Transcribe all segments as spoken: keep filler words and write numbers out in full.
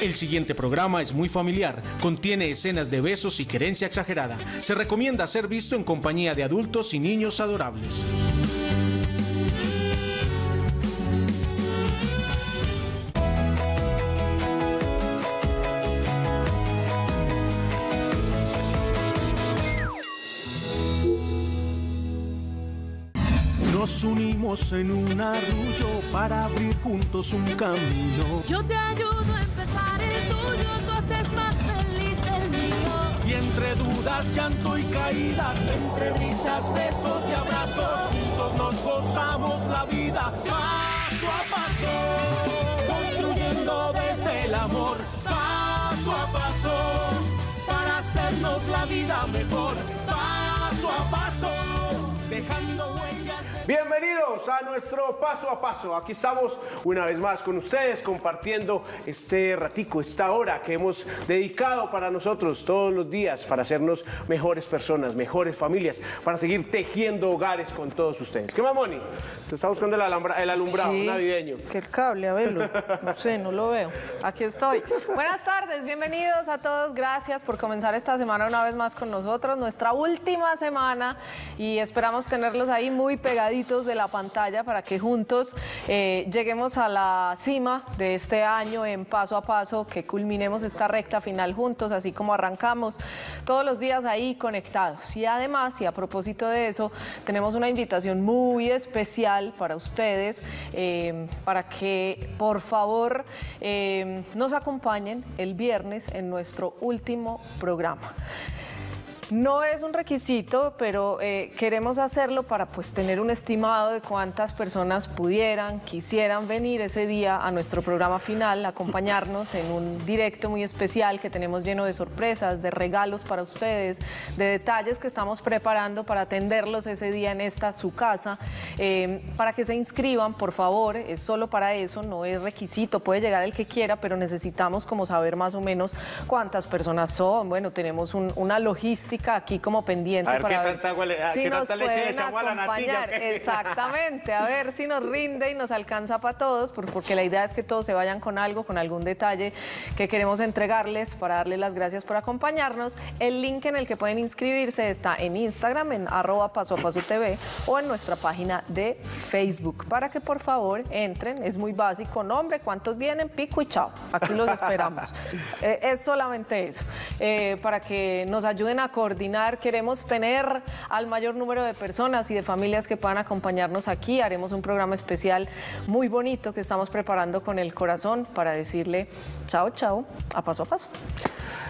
El siguiente programa es muy familiar, contiene escenas de besos y querencia exagerada. Se recomienda ser visto en compañía de adultos y niños adorables. Nos unimos en un arrullo para abrir juntos un camino. Yo te ayudo a empezar el tuyo, tú haces más feliz el mío. Y entre dudas, llanto y caídas, entre risas, besos y abrazos, juntos nos gozamos la vida. Paso a paso, construyendo desde el amor. Paso a paso, para hacernos la vida mejor. Paso a paso, dejando huellas. Bienvenidos a nuestro Paso a Paso. Aquí estamos una vez más con ustedes compartiendo este ratico, esta hora que hemos dedicado para nosotros todos los días para hacernos mejores personas, mejores familias, para seguir tejiendo hogares con todos ustedes. ¿Qué más, Moni? Te está buscando el, alambra, el alumbrado sí, navideño. Que el cable, a verlo. No sé, no lo veo. Aquí estoy. Buenas tardes, bienvenidos a todos. Gracias por comenzar esta semana una vez más con nosotros, nuestra última semana, y esperamos tenerlos ahí muy pegaditos de la pantalla para que juntos eh, lleguemos a la cima de este año en Paso a Paso, que culminemos esta recta final juntos, así como arrancamos todos los días ahí conectados. Y además, y a propósito de eso, tenemos una invitación muy especial para ustedes, eh, para que por favor eh, nos acompañen el viernes en nuestro último programa. No es un requisito, pero eh, queremos hacerlo para pues tener un estimado de cuántas personas pudieran, quisieran venir ese día a nuestro programa final, acompañarnos en un directo muy especial que tenemos lleno de sorpresas, de regalos para ustedes, de detalles que estamos preparando para atenderlos ese día en esta, su casa. Eh, para que se inscriban, por favor, es solo para eso, no es requisito, puede llegar el que quiera, pero necesitamos como saber más o menos cuántas personas son. Bueno, tenemos un, una logística aquí como pendiente. A ver, para qué ver tanta, huele, si qué nos tanta leche le echamos a la natilla. Exactamente, a ver si nos rinde y nos alcanza para todos, porque la idea es que todos se vayan con algo, con algún detalle que queremos entregarles para darles las gracias por acompañarnos. El link en el que pueden inscribirse está en Instagram, en arroba Paso a Paso T V, o en nuestra página de Facebook, para que por favor entren. Es muy básico, nombre, cuántos vienen, pico y chao, aquí los esperamos. eh, es solamente eso, eh, para que nos ayuden a coordinar. Queremos tener al mayor número de personas y de familias que puedan acompañarnos aquí. Haremos un programa especial muy bonito que estamos preparando con el corazón para decirle chao, chao, a Paso a Paso.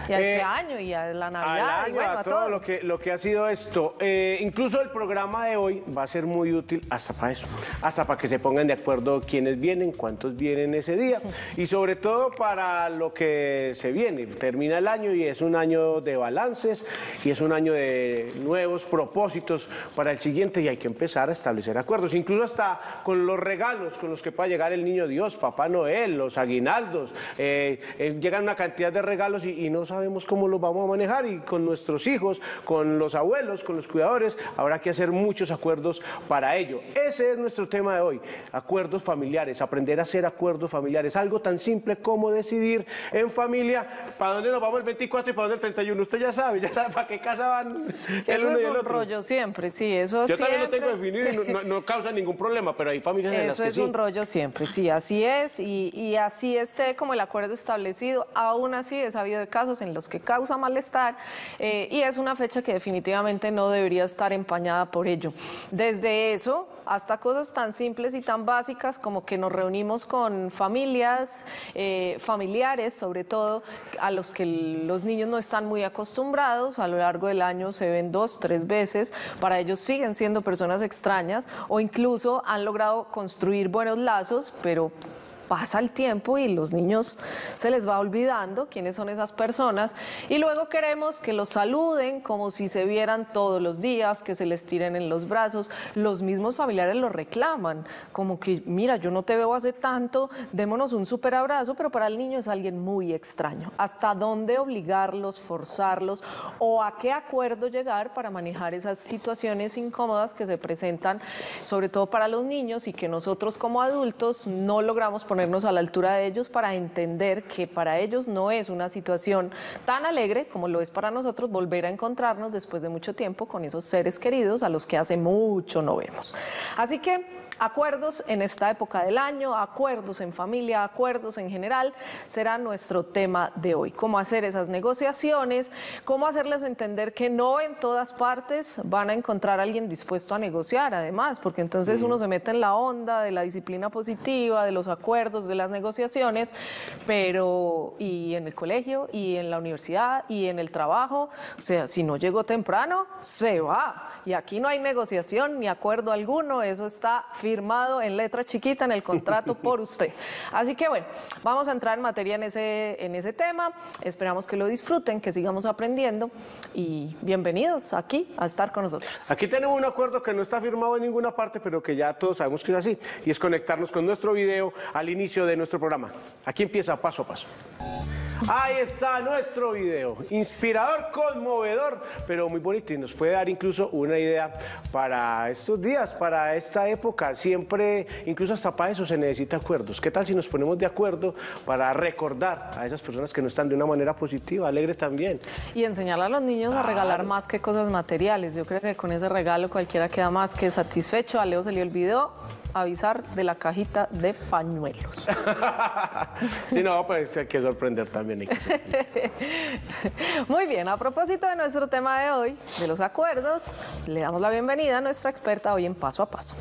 Y a eh, este año, y a la Navidad, año, y bueno, a, a todo, todo. Lo, que, lo que ha sido esto. Eh, incluso el programa de hoy va a ser muy útil hasta para eso, hasta para que se pongan de acuerdo quiénes vienen, cuántos vienen ese día, y sobre todo para lo que se viene. Termina el año y es un año de balances, y es un año de nuevos propósitos para el siguiente, y hay que empezar a establecer acuerdos, incluso hasta con los regalos con los que pueda llegar el Niño Dios, Papá Noel, los aguinaldos. Eh, eh, llegan una cantidad de regalos y, y no saben sabemos cómo los vamos a manejar, y con nuestros hijos, con los abuelos, con los cuidadores, habrá que hacer muchos acuerdos para ello. Ese es nuestro tema de hoy, acuerdos familiares, aprender a hacer acuerdos familiares, algo tan simple como decidir en familia para dónde nos vamos el veinticuatro y para dónde el treinta y uno. Usted ya sabe, ya sabe para qué casa van el uno y el otro. Eso es un rollo siempre, sí, eso siempre. Yo también lo tengo definido y no, no, no causa ningún problema, pero hay familias en las que sí. Eso es un rollo siempre, sí, así es, y, y así esté como el acuerdo establecido, aún así he sabido de casos en los que causa malestar, eh, y es una fecha que definitivamente no debería estar empañada por ello. Desde eso hasta cosas tan simples y tan básicas como que nos reunimos con familias, eh, familiares sobre todo, a los que los niños no están muy acostumbrados, a lo largo del año se ven dos, tres veces, para ellos siguen siendo personas extrañas, o incluso han logrado construir buenos lazos, pero pasa el tiempo y los niños se les va olvidando quiénes son esas personas, y luego queremos que los saluden como si se vieran todos los días, que se les tiren en los brazos. Los mismos familiares los reclaman, como que mira, yo no te veo hace tanto, démonos un súper abrazo, pero para el niño es alguien muy extraño. ¿Hasta dónde obligarlos, forzarlos, o a qué acuerdo llegar para manejar esas situaciones incómodas que se presentan, sobre todo para los niños, y que nosotros como adultos no logramos poner ponernos a la altura de ellos para entender que para ellos no es una situación tan alegre como lo es para nosotros volver a encontrarnos después de mucho tiempo con esos seres queridos a los que hace mucho no vemos. Así que acuerdos en esta época del año, acuerdos en familia, acuerdos en general, será nuestro tema de hoy. Cómo hacer esas negociaciones, cómo hacerles entender que no en todas partes van a encontrar a alguien dispuesto a negociar, además, porque entonces uno se mete en la onda de la disciplina positiva, de los acuerdos, de las negociaciones, pero y en el colegio, y en la universidad, y en el trabajo, o sea, si no llegó temprano, se va. Y aquí no hay negociación ni acuerdo alguno, eso está firmado. firmado en letra chiquita en el contrato por usted. Así que bueno, vamos a entrar en materia en ese, en ese tema, esperamos que lo disfruten, que sigamos aprendiendo y bienvenidos aquí a estar con nosotros. Aquí tenemos un acuerdo que no está firmado en ninguna parte, pero que ya todos sabemos que es así, y es conectarnos con nuestro video al inicio de nuestro programa. Aquí empieza Paso a Paso. Ahí está nuestro video, inspirador, conmovedor, pero muy bonito, y nos puede dar incluso una idea para estos días, para esta época. Siempre, incluso hasta para eso se necesita acuerdos. ¿Qué tal si nos ponemos de acuerdo para recordar a esas personas que no están, de una manera positiva, alegre también? Y enseñar a los niños ah. a regalar más que cosas materiales. Yo creo que con ese regalo cualquiera queda más que satisfecho. A Leo se le olvidó avisar de la cajita de pañuelos. Sí, no, pues hay que sorprender también. Muy bien, a propósito de nuestro tema de hoy, de los acuerdos, le damos la bienvenida a nuestra experta hoy en Paso a Paso.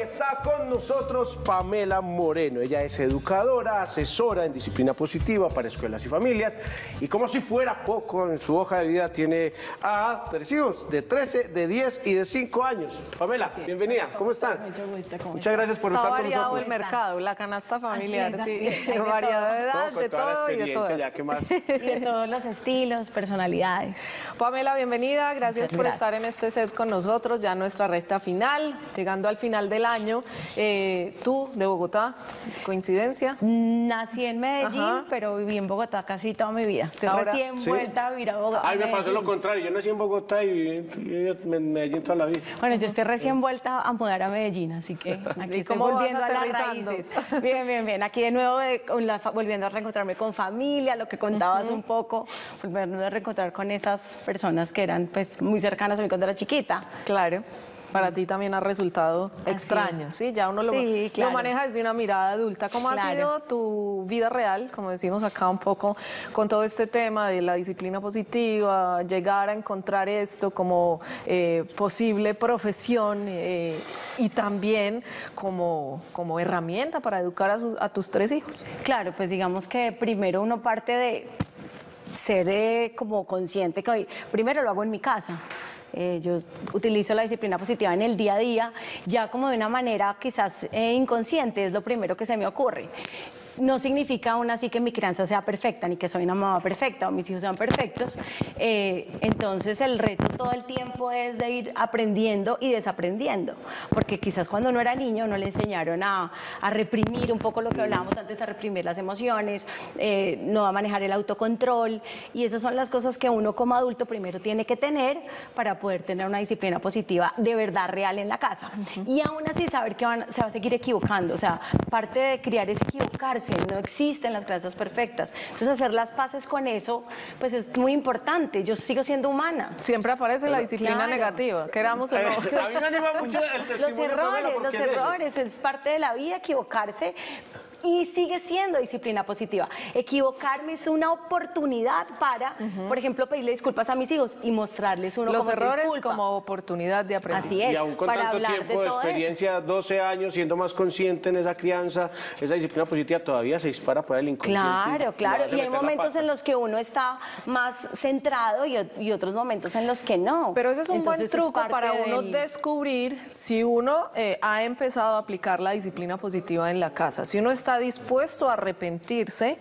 Está con nosotros Pamela Moreno. Ella es educadora, asesora en disciplina positiva para escuelas y familias, y como si fuera poco, en su hoja de vida tiene a tres hijos de trece, de diez y de cinco años. Pamela, sí, bienvenida. ¿Cómo están? Mucho gusto. ¿Cómo Muchas gracias por está estar con nosotros. Está variado el mercado, la canasta familiar, así es, así es. Sí, variada de edad, no, de todo y de todas. Ya, ¿qué más? Y de todos los estilos, personalidades. Pamela, bienvenida. Gracias Muchas por gracias. estar en este set con nosotros, ya nuestra recta final, llegando al final del año. año. Eh, ¿Tú, de Bogotá? ¿Coincidencia? Nací en Medellín, Ajá. pero viví en Bogotá casi toda mi vida. Estoy Ahora, recién ¿sí? vuelta a vivir a Bogotá. Ay, me pasó lo contrario. Yo nací en Bogotá y viví en Medellín toda la vida. Bueno, yo estoy recién vuelta a mudar a Medellín, así que aquí estoy volviendo a las raíces. Bien, bien, bien. Aquí de nuevo de, la, volviendo a reencontrarme con familia, lo que contabas uh-huh. un poco, volverme a reencontrar con esas personas que eran pues muy cercanas a mí cuando era chiquita. Claro. Para ti también ha resultado Así extraño, es. ¿sí? Ya uno lo, sí, claro. lo maneja desde una mirada adulta. ¿Cómo claro. ha sido tu vida real, como decimos acá un poco, con todo este tema de la disciplina positiva, llegar a encontrar esto como eh, posible profesión eh, y también como, como herramienta para educar a, su, a tus tres hijos? Claro, pues digamos que primero uno parte de ser eh, como consciente que hoy, primero lo hago en mi casa. Eh, yo utilizo la disciplina positiva en el día a día, ya como de una manera quizás eh, inconsciente, es lo primero que se me ocurre. No significa aún así que mi crianza sea perfecta, ni que soy una mamá perfecta o mis hijos sean perfectos. Eh, entonces el reto todo el tiempo es de ir aprendiendo y desaprendiendo, porque quizás cuando uno era niño no le enseñaron a, a reprimir un poco lo que hablábamos antes, a reprimir las emociones, eh, no a manejar el autocontrol, y esas son las cosas que uno como adulto primero tiene que tener para poder tener una disciplina positiva de verdad real en la casa. Uh-huh. Y aún así saber que van, se va a seguir equivocando, o sea, parte de criar es equivocarse. No existen las clases perfectas. Entonces, hacer las paces con eso, pues es muy importante. Yo sigo siendo humana. Siempre aparece Pero, la disciplina claro. negativa, queramos o no. A mí me anima mucho el testimonio. Los errores, los errores, es parte de la vida equivocarse. Y sigue siendo disciplina positiva. Equivocarme es una oportunidad para, uh-huh. por ejemplo, pedirle disculpas a mis hijos y mostrarles uno los errores como oportunidad de aprendizaje. Así es. Y aún con para tanto tiempo de, de experiencia, eso. doce años, siendo más consciente en esa crianza, esa disciplina positiva todavía se dispara para el inconsciente. Claro, claro. Y, y hay momentos en los que uno está más centrado y, y otros momentos en los que no. Pero ese es un Entonces, buen truco para del... uno descubrir si uno eh, ha empezado a aplicar la disciplina positiva en la casa. Si uno está está dispuesto a arrepentirse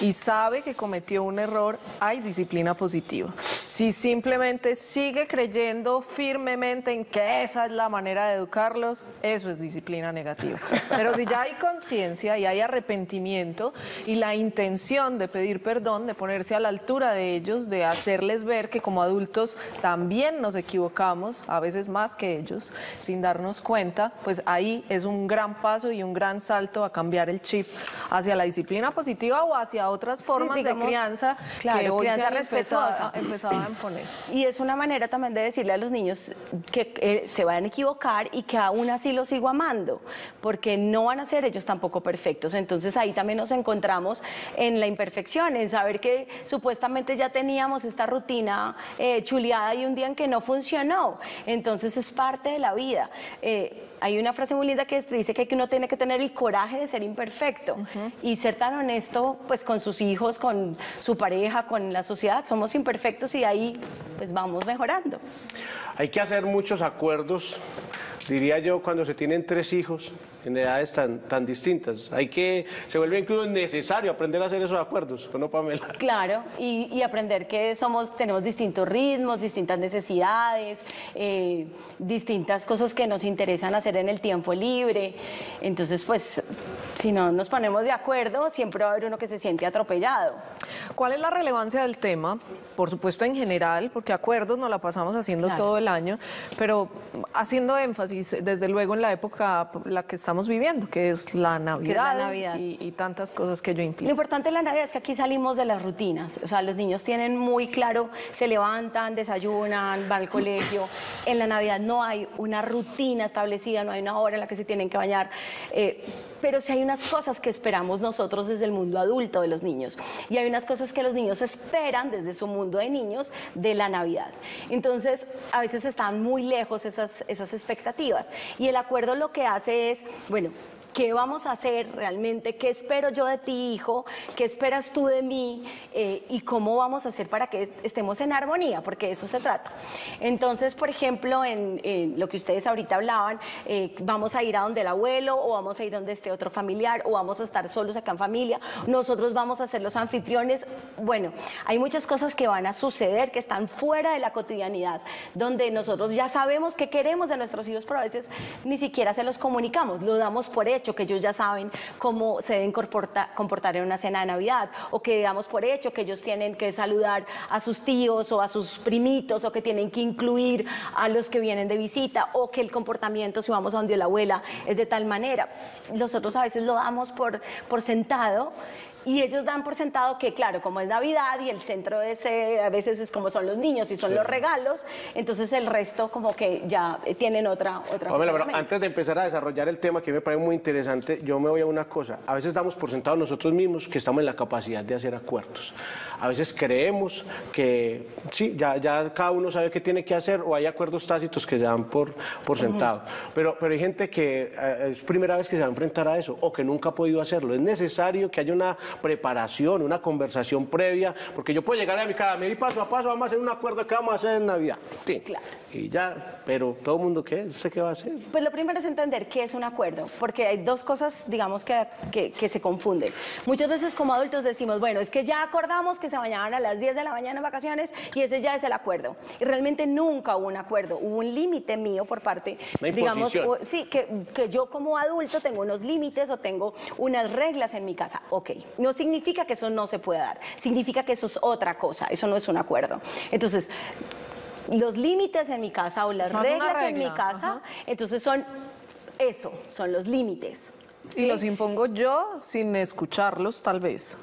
y sabe que cometió un error, hay disciplina positiva. Si simplemente sigue creyendo firmemente en que esa es la manera de educarlos, eso es disciplina negativa. Pero si ya hay conciencia y hay arrepentimiento y la intención de pedir perdón, de ponerse a la altura de ellos, de hacerles ver que como adultos también nos equivocamos, a veces más que ellos, sin darnos cuenta, pues ahí es un gran paso y un gran salto a cambiar el chip hacia la disciplina positiva o hacia otras formas, sí, digamos, de crianza, claro, que hoy crianza se han respetuosa. Empezado, empezado a imponer. Y es una manera también de decirle a los niños que eh, se van a equivocar y que aún así los sigo amando, porque no van a ser ellos tampoco perfectos. Entonces ahí también nos encontramos en la imperfección, en saber que supuestamente ya teníamos esta rutina eh, chuleada y un día en que no funcionó. Entonces es parte de la vida. Eh, hay una frase muy linda que dice que uno tiene que tener el coraje de ser imperfecto, uh-huh, y ser tan honesto pues con sus hijos, con su pareja, con la sociedad. Somos imperfectos y ahí pues vamos mejorando. Hay que hacer muchos acuerdos, diría yo, cuando se tienen tres hijos en edades tan, tan distintas. Hay que, se vuelve incluso necesario aprender a hacer esos acuerdos, ¿no, Pamela? Claro, y, y aprender que somos, tenemos distintos ritmos, distintas necesidades, eh, distintas cosas que nos interesan hacer en el tiempo libre. Entonces, pues, si no nos ponemos de acuerdo, siempre va a haber uno que se siente atropellado. ¿Cuál es la relevancia del tema? Por supuesto, en general, porque acuerdos nos la pasamos haciendo, claro, todo el año, pero haciendo énfasis desde luego en la época la que estamos viviendo, que es la Navidad, es la Navidad. Y, y tantas cosas que yo implico. Lo importante de la Navidad es que aquí salimos de las rutinas, o sea, los niños tienen muy claro, se levantan, desayunan, van al colegio. En la Navidad no hay una rutina establecida, no hay una hora en la que se tienen que bañar, eh, pero sí hay unas cosas que esperamos nosotros desde el mundo adulto de los niños, y hay unas cosas que los niños esperan desde su mundo de niños de la Navidad. Entonces, a veces están muy lejos esas, esas expectativas. Y el acuerdo lo que hace es, bueno, ¿qué vamos a hacer realmente? ¿Qué espero yo de ti, hijo? ¿Qué esperas tú de mí? Eh, ¿Y cómo vamos a hacer para que estemos en armonía? Porque de eso se trata. Entonces, por ejemplo, en, en lo que ustedes ahorita hablaban, eh, vamos a ir a donde el abuelo, o vamos a ir donde este otro familiar, o vamos a estar solos acá en familia, nosotros vamos a ser los anfitriones. Bueno, hay muchas cosas que van a suceder, que están fuera de la cotidianidad, donde nosotros ya sabemos qué queremos de nuestros hijos, pero a veces ni siquiera se los comunicamos, lo damos por hecho. Hecho que ellos ya saben cómo se deben comporta, comportar en una cena de Navidad, o que damos por hecho que ellos tienen que saludar a sus tíos o a sus primitos, o que tienen que incluir a los que vienen de visita, o que el comportamiento si vamos a donde la abuela es de tal manera. Nosotros a veces lo damos por, por sentado, y ellos dan por sentado que, claro, como es Navidad y el centro ese a veces es como son los niños y son, sí, los regalos, entonces el resto como que ya tienen otra, otra Pamela, cosa. Pero antes de empezar a desarrollar el tema, que me parece muy interesante, yo me voy a una cosa. A veces damos por sentado nosotros mismos que estamos en la capacidad de hacer acuerdos. A veces creemos que sí, ya, ya cada uno sabe qué tiene que hacer, o hay acuerdos tácitos que se dan por, por sentado. Uh-huh. Pero, pero hay gente que eh, es primera vez que se va a enfrentar a eso, o que nunca ha podido hacerlo. Es necesario que haya una preparación, una conversación previa, porque yo puedo llegar a mi casa, me di paso a paso, vamos a hacer un acuerdo que vamos a hacer en Navidad. Sí, claro. Y ya, pero todo el mundo, ¿qué? ¿Usted qué va a hacer? Pues lo primero es entender qué es un acuerdo, porque hay dos cosas, digamos, que, que, que se confunden. Muchas veces como adultos decimos, bueno, es que ya acordamos que se bañaban a las diez de la mañana en vacaciones y ese ya es el acuerdo. Y realmente nunca hubo un acuerdo, hubo un límite mío por parte, digamos, o, sí, que, que yo como adulto tengo unos límites o tengo unas reglas en mi casa. Ok. No significa que eso no se pueda dar, significa que eso es otra cosa, eso no es un acuerdo. Entonces, los límites en mi casa o las reglas regla. en mi casa, ajá, entonces son eso, son los límites. ¿Sí? Y los impongo yo sin escucharlos, tal vez.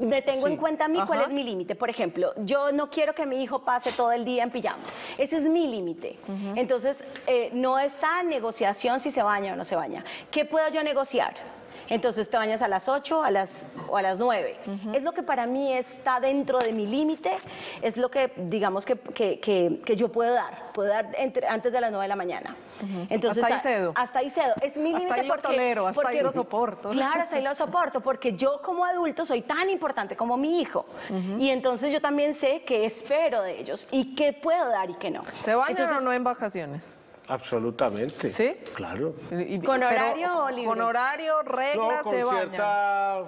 Me tengo, sí, en cuenta a mí, ajá, cuál es mi límite. Por ejemplo, yo no quiero que mi hijo pase todo el día en pijama. Ese es mi límite. Uh-huh. Entonces, eh, no está en negociación si se baña o no se baña. ¿Qué puedo yo negociar? Entonces te bañas a las ocho a las, o a las nueve. Uh-huh. Es lo que para mí está dentro de mi límite, es lo que digamos que, que, que, que yo puedo dar, puedo dar entre, antes de las nueve de la mañana. Uh-huh. Entonces, hasta ahí cedo. Hasta ahí cedo. Es mi límite porque... Hasta ahí lo tolero, hasta porque, ahí lo soporto. Claro, hasta ahí lo soporto, porque yo como adulto soy tan importante como mi hijo. Uh-huh. Y entonces yo también sé qué espero de ellos y qué puedo dar y qué no. ¿Se bañan entonces, o no en vacaciones? Absolutamente. ¿Sí? Claro. ¿Y, y, ¿Con horario pero, o libre? Con horario, reglas, no, se cierta,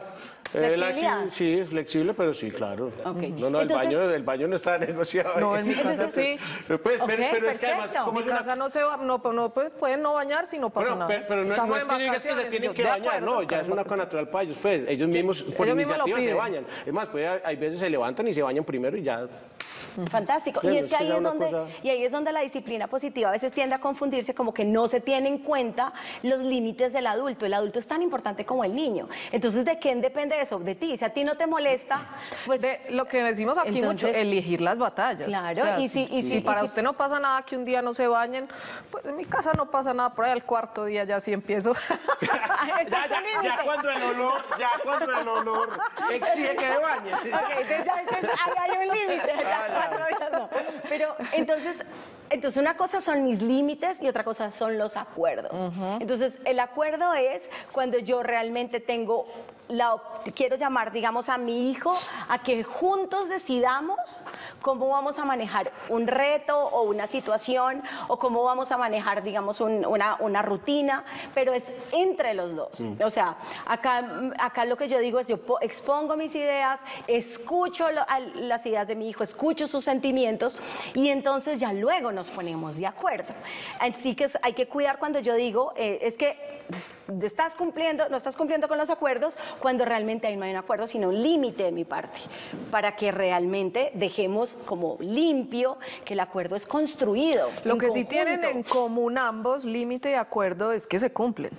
bañan. Eh, ¿Flexibilidad? La, sí, es flexible, pero sí, claro. Okay. No, no, el, entonces, baño, el baño no está negociado. No, en mi casa entonces, sí. Pues, okay, pero perfecto. Es que además... En mi casa una... no se va, no, no pues, pueden no bañar si no pasa bueno, nada. Pero, pero no, no es que digas que se tienen que bañar, acuerdo, no, ya es una cosa natural para ellos. Pues, ellos mismos, por ellos iniciativa, mismos se bañan. Es más, pues, hay veces se levantan y se bañan primero y ya... Fantástico. Bueno, y es que ahí es, donde, cosa... y ahí es donde la disciplina positiva a veces tiende a confundirse, como que no se tiene en cuenta los límites del adulto. El adulto es tan importante como el niño. Entonces, ¿de quién depende eso? De ti. Si a ti no te molesta, pues... De lo que decimos aquí entonces, mucho, elegir las batallas. Claro. O sea, y si, y si, si y para y usted si... no pasa nada que un día no se bañen, pues en mi casa no pasa nada. Por ahí al cuarto día ya sí empiezo. ya, ya, ya cuando el olor, ya cuando el olor exige que se bañen. Ok, entonces ya entonces, ahí hay un límite. No. Pero entonces, entonces una cosa son mis límites y otra cosa son los acuerdos. Uh-huh. Entonces el acuerdo es cuando yo realmente tengo la, quiero llamar, digamos, a mi hijo a que juntos decidamos cómo vamos a manejar un reto o una situación o cómo vamos a manejar, digamos, un, una, una rutina, pero es entre los dos. Mm. O sea, acá, acá lo que yo digo es yo expongo mis ideas, escucho lo, a, las ideas de mi hijo, escucho sus sentimientos y entonces ya luego nos ponemos de acuerdo. Así que hay que cuidar cuando yo digo, eh, es que estás cumpliendo, no estás cumpliendo con los acuerdos, cuando realmente ahí no hay un acuerdo, sino un límite de mi parte, para que realmente dejemos como limpio que el acuerdo es construido. Lo que conjunto. Sí tienen en común ambos, límite y acuerdo, es que se cumplen.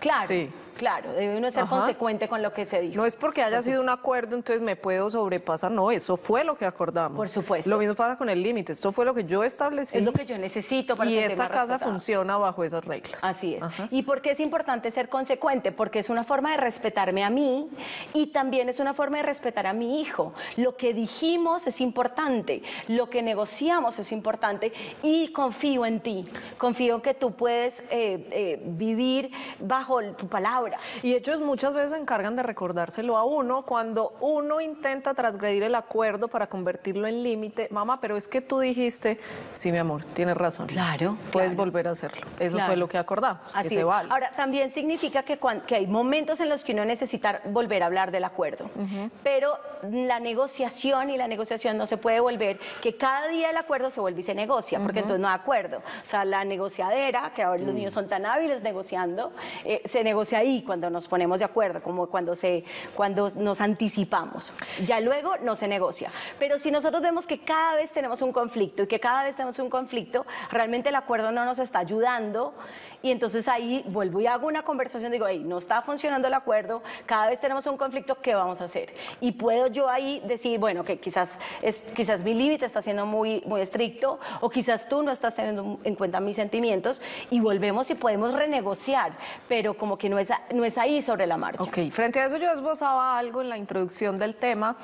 Claro. Sí. Claro, debe uno ser Ajá. consecuente con lo que se dijo. No es porque haya sido un acuerdo, entonces me puedo sobrepasar. No, eso fue lo que acordamos. Por supuesto. Lo mismo pasa con el límite. Esto fue lo que yo establecí. Es lo que yo necesito para que esta casa respetada. Funciona bajo esas reglas. Así es. Ajá. ¿Y por qué es importante ser consecuente? Porque es una forma de respetarme a mí y también es una forma de respetar a mi hijo. Lo que dijimos es importante, lo que negociamos es importante y confío en ti. Confío en que tú puedes eh, eh, vivir bajo tu palabra. Y ellos muchas veces se encargan de recordárselo a uno cuando uno intenta transgredir el acuerdo para convertirlo en límite. Mamá, pero es que tú dijiste, sí, mi amor, tienes razón. Claro. Puedes claro. volver a hacerlo. Eso claro. fue lo que acordamos. Así que se es. Vale. Ahora, también significa que, cuando, que hay momentos en los que uno necesita volver a hablar del acuerdo. Uh-huh. Pero la negociación y la negociación no se puede volver, que cada día el acuerdo se vuelve y se negocia, uh-huh. porque entonces no hay acuerdo. O sea, la negociadera, que ahora uh-huh. los niños son tan hábiles negociando, eh, se negocia ahí. Cuando nos ponemos de acuerdo, como cuando, se, cuando nos anticipamos. Ya luego no se negocia. Pero si nosotros vemos que cada vez tenemos un conflicto y que cada vez tenemos un conflicto, realmente el acuerdo no nos está ayudando y entonces ahí vuelvo y hago una conversación, digo, hey, no está funcionando el acuerdo, cada vez tenemos un conflicto, ¿qué vamos a hacer? Y puedo yo ahí decir, bueno, que quizás, es, quizás mi límite está siendo muy, muy estricto o quizás tú no estás teniendo en cuenta mis sentimientos y volvemos y podemos renegociar, pero como que no es... no es ahí sobre la marcha. Ok, frente a eso yo esbozaba algo en la introducción del tema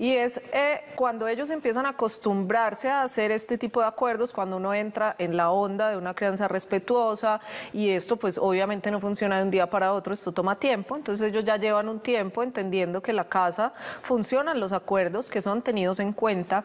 y es eh, cuando ellos empiezan a acostumbrarse a hacer este tipo de acuerdos, cuando uno entra en la onda de una crianza respetuosa y esto pues obviamente no funciona de un día para otro, esto toma tiempo, entonces ellos ya llevan un tiempo entendiendo que en la casa funcionan los acuerdos que son tenidos en cuenta.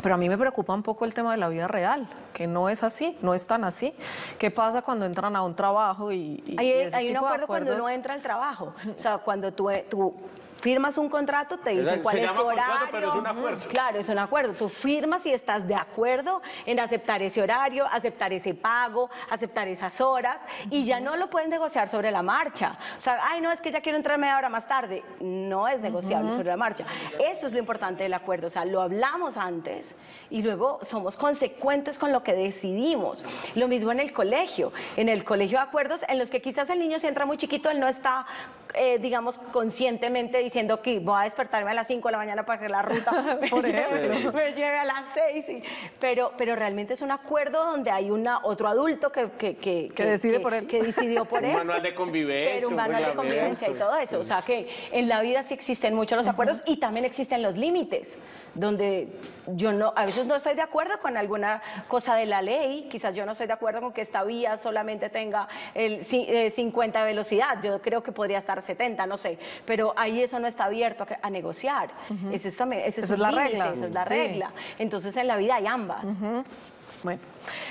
Pero a mí me preocupa un poco el tema de la vida real, que no es así, no es tan así. ¿Qué pasa cuando entran a un trabajo y, y hay, ese hay tipo un acuerdo de cuando uno entra al trabajo, o sea, cuando tú, tú firmas un contrato, te dicen cuál es tu horario. Contrato, pero es un acuerdo. Claro, es un acuerdo. Tú firmas y estás de acuerdo en aceptar ese horario, aceptar ese pago, aceptar esas horas y ya no lo puedes negociar sobre la marcha. O sea, ay, no, es que ya quiero entrar media hora más tarde. No es negociable uh-huh. sobre la marcha. Eso es lo importante del acuerdo. O sea, lo hablamos antes y luego somos consecuentes con lo que decidimos. Lo mismo en el colegio. En el colegio de acuerdos en los que quizás el niño si entra muy chiquito, él no está, eh, digamos, conscientemente diciendo que voy a despertarme a las cinco de la mañana para que la ruta me, lleve, me lleve a las seis. Pero, pero realmente es un acuerdo donde hay una, otro adulto que, que, que, que, decide que, por él. que decidió por él. Un manual de convivencia. Pero un manual de convivencia y todo eso. O sea que en la vida sí existen muchos los acuerdos y también existen los límites, donde yo no, a veces no estoy de acuerdo con alguna cosa de la ley. Quizás yo no estoy de acuerdo con que esta vía solamente tenga el cincuenta de velocidad. Yo creo que podría estar setenta, no sé. Pero ahí eso no está abierto a, a negociar. Uh-huh. Ese es, ese es, esa es la límite, regla. Esa es la sí. regla. Entonces en la vida hay ambas. Uh-huh. Bueno,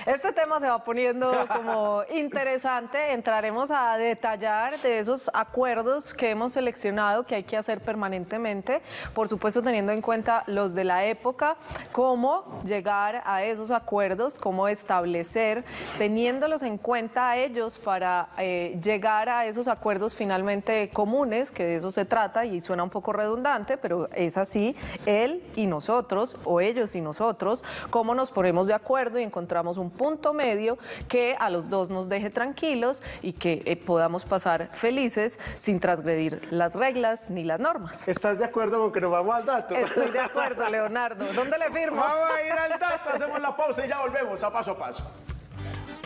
este tema se va poniendo como interesante, entraremos a detallar de esos acuerdos que hemos seleccionado que hay que hacer permanentemente, por supuesto teniendo en cuenta los de la época, cómo llegar a esos acuerdos, cómo establecer, teniéndolos en cuenta a ellos para eh, llegar a esos acuerdos finalmente comunes, que de eso se trata y suena un poco redundante, pero es así, él y nosotros o ellos y nosotros, cómo nos ponemos de acuerdo y encontramos un punto medio que a los dos nos deje tranquilos y que eh, podamos pasar felices sin transgredir las reglas ni las normas. ¿Estás de acuerdo con que nos vamos al dato? Estoy de acuerdo, Leonardo. ¿Dónde le firmo? Vamos a ir al dato, hacemos la pausa y ya volvemos a Paso a Paso.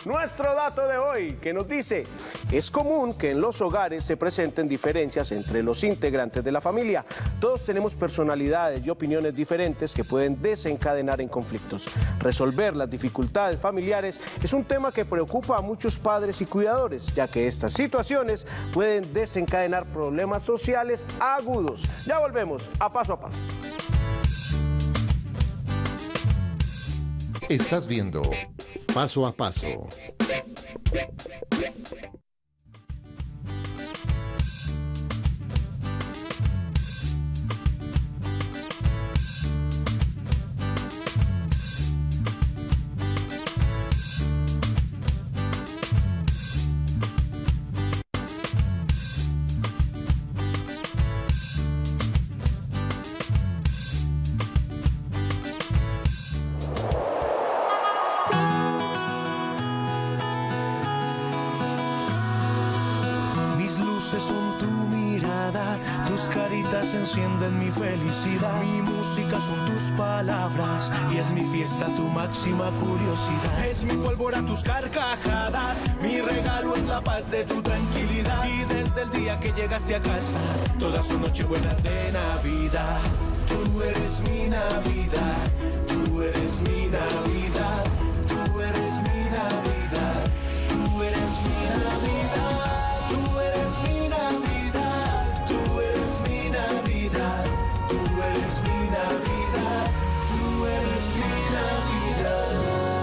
Nuestro dato de hoy que nos dice, es común que en los hogares se presenten diferencias entre los integrantes de la familia. Todos tenemos personalidades y opiniones diferentes que pueden desencadenar en conflictos. Resolver las dificultades familiares es un tema que preocupa a muchos padres y cuidadores, ya que estas situaciones pueden desencadenar problemas sociales agudos. Ya volvemos a Paso a Paso. Estás viendo Paso a Paso. Son tu mirada, tus caritas encienden mi felicidad. Mi música son tus palabras y es mi fiesta tu máxima curiosidad. Es mi pólvora tus carcajadas, mi regalo es la paz de tu tranquilidad. Y desde el día que llegaste a casa, todas son nochebuenas de Navidad. Tú eres mi Navidad, tú eres mi Navidad, tú eres mi Navidad, tú eres mi Navidad. Tú eres mi Navidad, tú eres mi Navidad, tú eres mi Navidad, tú eres mi Navidad.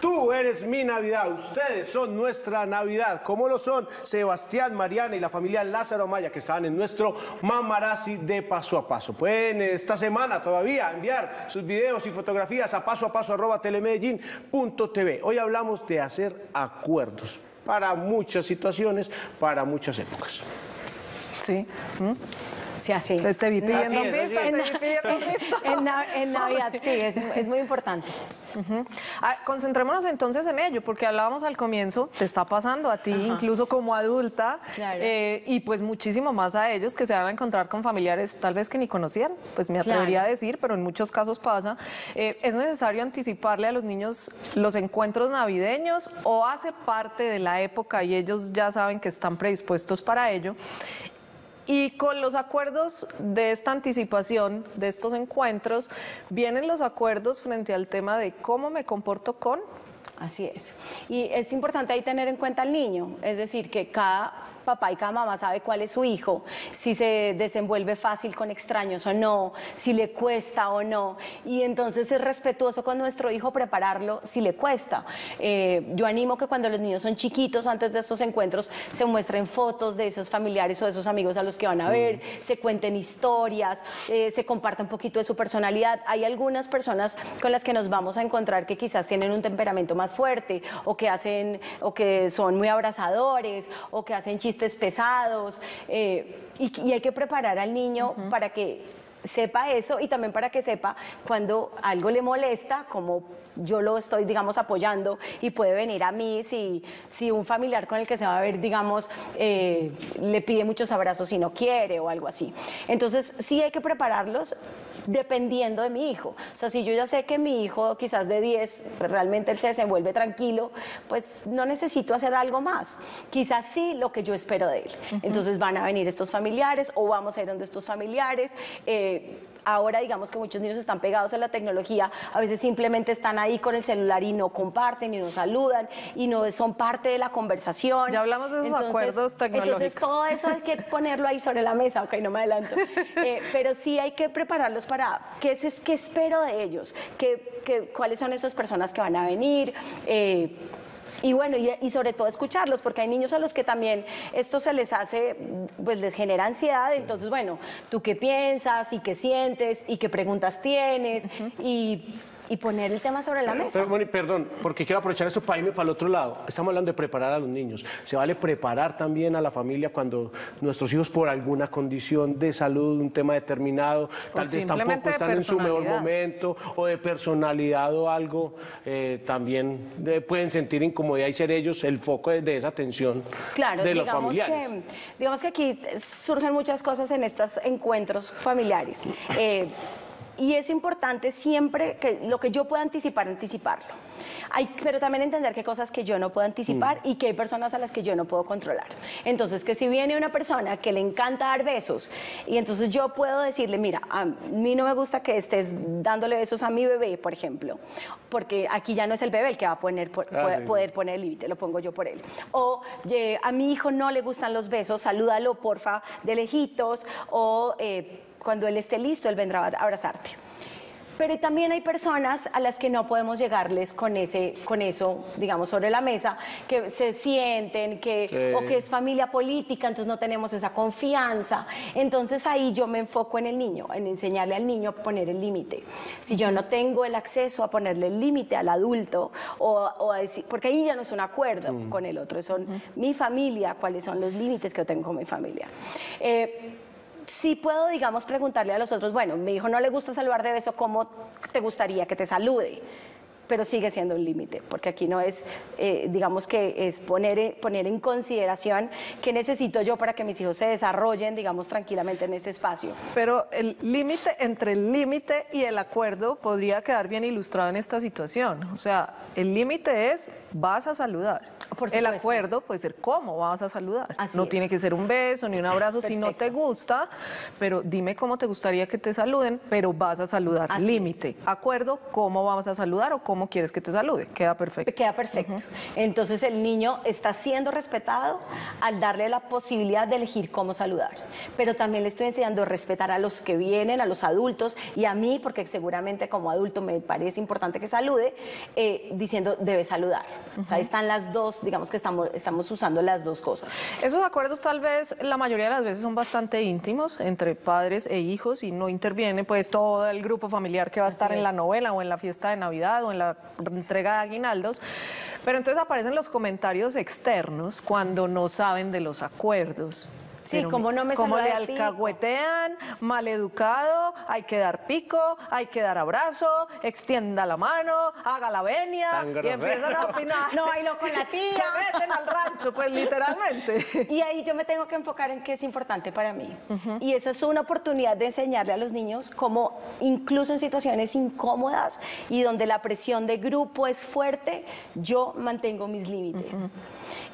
Tú eres mi Navidad, ustedes son nuestra Navidad, como lo son Sebastián, Mariana y la familia Lázaro Maya, que están en nuestro Mamarazzi de Paso a Paso. Pueden esta semana todavía enviar sus videos y fotografías a paso a paso arroba telemedellín punto tv. Hoy hablamos de hacer acuerdos para muchas situaciones, para muchas épocas. Sí. ¿Mm? Sí, así es. Te vi pidiendo pista, te vi pidiendo pista. En, na en Navidad, sí, es, es muy importante. Uh-huh. Ah, concentrémonos entonces en ello, porque hablábamos al comienzo, te está pasando a ti, ajá, incluso como adulta, claro, eh, y pues muchísimo más a ellos que se van a encontrar con familiares tal vez que ni conocían, pues me atrevería, claro, a decir, pero en muchos casos pasa. Eh, ¿Es necesario anticiparle a los niños los encuentros navideños o hace parte de la época y ellos ya saben que están predispuestos para ello? Y con los acuerdos de esta anticipación, de estos encuentros, vienen los acuerdos frente al tema de cómo me comporto con... Así es. Y es importante ahí tener en cuenta al niño, es decir, que cada papá y cada mamá sabe cuál es su hijo, si se desenvuelve fácil con extraños o no, si le cuesta o no, y entonces es respetuoso con nuestro hijo prepararlo si le cuesta. Eh, yo animo que cuando los niños son chiquitos, antes de estos encuentros, se muestren fotos de esos familiares o de esos amigos a los que van a ver, mm. se cuenten historias, eh, se comparta un poquito de su personalidad. Hay algunas personas con las que nos vamos a encontrar que quizás tienen un temperamento más fuerte, o que hacen, o que son muy abrazadores, o que hacen chistes pesados, eh, y, y hay que preparar al niño uh-huh. para que sepa eso, y también para que sepa cuando algo le molesta, como yo lo estoy, digamos, apoyando, y puede venir a mí si, si un familiar con el que se va a ver, digamos, eh, le pide muchos abrazos y no quiere o algo así. Entonces sí hay que prepararlos dependiendo de mi hijo. O sea, si yo ya sé que mi hijo quizás de diez realmente él se desenvuelve tranquilo, pues no necesito hacer algo más, quizás sí lo que yo espero de él. Uh-huh. Entonces van a venir estos familiares o vamos a ir donde estos familiares, eh, ahora digamos que muchos niños están pegados a la tecnología, a veces simplemente están ahí con el celular y no comparten y no saludan y no son parte de la conversación. Ya hablamos de esos entonces, acuerdos tecnológicos. Entonces todo eso hay que ponerlo ahí sobre la mesa, ok, no me adelanto, eh, pero sí hay que prepararlos para qué, es, qué espero de ellos, ¿Qué, qué, cuáles son esas personas que van a venir, eh, y bueno, y, y sobre todo escucharlos, porque hay niños a los que también esto se les hace, pues les genera ansiedad, entonces bueno, ¿tú qué piensas y qué sientes y qué preguntas tienes? Uh-huh. y, y poner el tema sobre la mesa. Pero, Moni, perdón, porque quiero aprovechar esto para irme para el otro lado. Estamos hablando de preparar a los niños. Se vale preparar también a la familia cuando nuestros hijos por alguna condición de salud, un tema determinado, tal vez tampoco están en su mejor momento, o de personalidad o algo, eh, también de, pueden sentir incomodidad y ser ellos el foco de, de esa tensión claro, de los familiares. Claro, digamos que aquí surgen muchas cosas en estos encuentros familiares. Eh, Y es importante siempre que lo que yo pueda anticipar, anticiparlo. Hay, pero también entender que hay cosas que yo no puedo anticipar mm. y que hay personas a las que yo no puedo controlar. Entonces, que si viene una persona que le encanta dar besos y entonces yo puedo decirle, mira, a mí no me gusta que estés dándole besos a mi bebé, por ejemplo, porque aquí ya no es el bebé el que va a poner, por, ah, poder, sí. poder poner el límite, lo pongo yo por él. O eh, a mi hijo no le gustan los besos, salúdalo, porfa, de lejitos, o... Eh, cuando él esté listo, él vendrá a abrazarte. Pero también hay personas a las que no podemos llegarles con, ese, con eso, digamos, sobre la mesa, que se sienten, que, sí. o que es familia política, entonces no tenemos esa confianza. Entonces ahí yo me enfoco en el niño, en enseñarle al niño a poner el límite. Si yo no tengo el acceso a ponerle el límite al adulto, o, o a decir, porque ahí ya no es un acuerdo mm. con el otro, son mm. mi familia, cuáles son los límites que yo tengo con mi familia. Eh, Sí puedo, digamos, preguntarle a los otros, bueno, mi hijo no le gusta saludar de beso, ¿cómo te gustaría que te salude? Pero sigue siendo un límite, porque aquí no es, eh, digamos que es poner, poner en consideración qué necesito yo para que mis hijos se desarrollen, digamos, tranquilamente en ese espacio. Pero el límite, entre el límite y el acuerdo podría quedar bien ilustrado en esta situación. O sea, el límite es, vas a saludar. Por el acuerdo puede ser cómo vas a saludar. Así no es. Tiene que ser un beso ni un abrazo. Perfecto. Si no te gusta, pero dime cómo te gustaría que te saluden, pero vas a saludar. Así límite. Es. Acuerdo, cómo vamos a saludar o cómo ¿Cómo quieres que te salude? Queda perfecto. Queda perfecto. Uh-huh. Entonces el niño está siendo respetado al darle la posibilidad de elegir cómo saludar. Pero también le estoy enseñando a respetar a los que vienen, a los adultos y a mí, porque seguramente como adulto me parece importante que salude, eh, diciendo debes saludar. Uh-huh. O sea, ahí están las dos, digamos que estamos, estamos usando las dos cosas. Esos acuerdos tal vez la mayoría de las veces son bastante íntimos entre padres e hijos y no interviene pues todo el grupo familiar que va a estar en la novela o en la fiesta de Navidad o en la entrega de aguinaldos, pero entonces aparecen los comentarios externos cuando no saben de los acuerdos. Sí, como no me Como le alcahuetean, maleducado, hay que dar pico, hay que dar abrazo, extienda la mano, haga la venia, y empiezan a opinar. No bailo con la tía. Se meten al rancho, pues literalmente. Y ahí yo me tengo que enfocar en qué es importante para mí. Uh-huh. Y esa es una oportunidad de enseñarle a los niños cómo, incluso en situaciones incómodas y donde la presión de grupo es fuerte, yo mantengo mis límites. Uh-huh.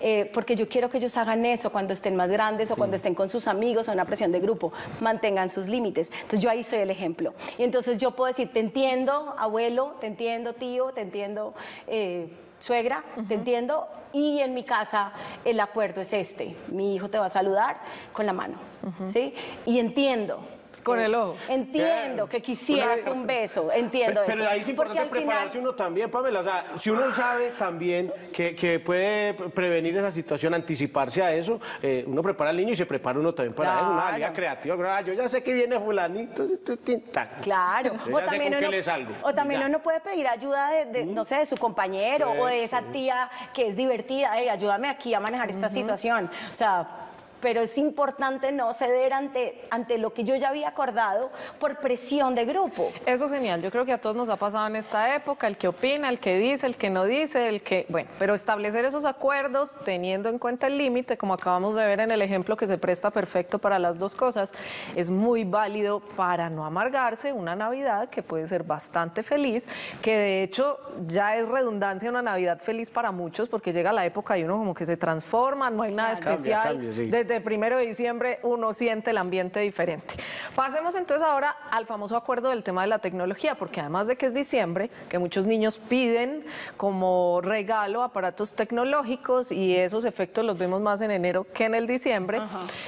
eh, porque yo quiero que ellos hagan eso cuando estén más grandes o cuando estén estén con sus amigos o una presión de grupo, mantengan sus límites. Entonces yo ahí soy el ejemplo. Y entonces yo puedo decir, te entiendo, abuelo, te entiendo, tío, te entiendo, eh, suegra, uh-huh. te entiendo. Y en mi casa el acuerdo es este. Mi hijo te va a saludar con la mano, uh-huh. ¿sí? Y entiendo. Con el ojo. Entiendo yeah. que quisieras pero, un beso, entiendo pero, eso. Pero ahí es importante porque prepararse final... uno también, Pamela. O sea, si uno sabe también que, que puede prevenir esa situación, anticiparse a eso, eh, uno prepara al niño y se prepara uno también para claro. eso. Una área creativa. Yo ya sé que viene fulanito. Claro. Yo ya o, sé también con uno, les salgo. o también ya. uno puede pedir ayuda de, de mm. no sé, de su compañero sí, o de esa sí. tía que es divertida. Hey, ayúdame aquí a manejar esta uh-huh. situación. O sea... pero es importante no ceder ante, ante lo que yo ya había acordado por presión de grupo. Eso es genial, yo creo que a todos nos ha pasado en esta época, el que opina, el que dice, el que no dice, el que... Bueno, pero establecer esos acuerdos teniendo en cuenta el límite, como acabamos de ver en el ejemplo que se presta perfecto para las dos cosas, es muy válido para no amargarse una Navidad que puede ser bastante feliz, que de hecho ya es redundancia una Navidad feliz para muchos, porque llega la época y uno como que se transforma, no hay nada especial. Cambia, cambia, sí. Desde desde el primero de diciembre uno siente el ambiente diferente. Pasemos entonces ahora al famoso acuerdo del tema de la tecnología, porque además de que es diciembre, que muchos niños piden como regalo aparatos tecnológicos y esos efectos los vemos más en enero que en el diciembre,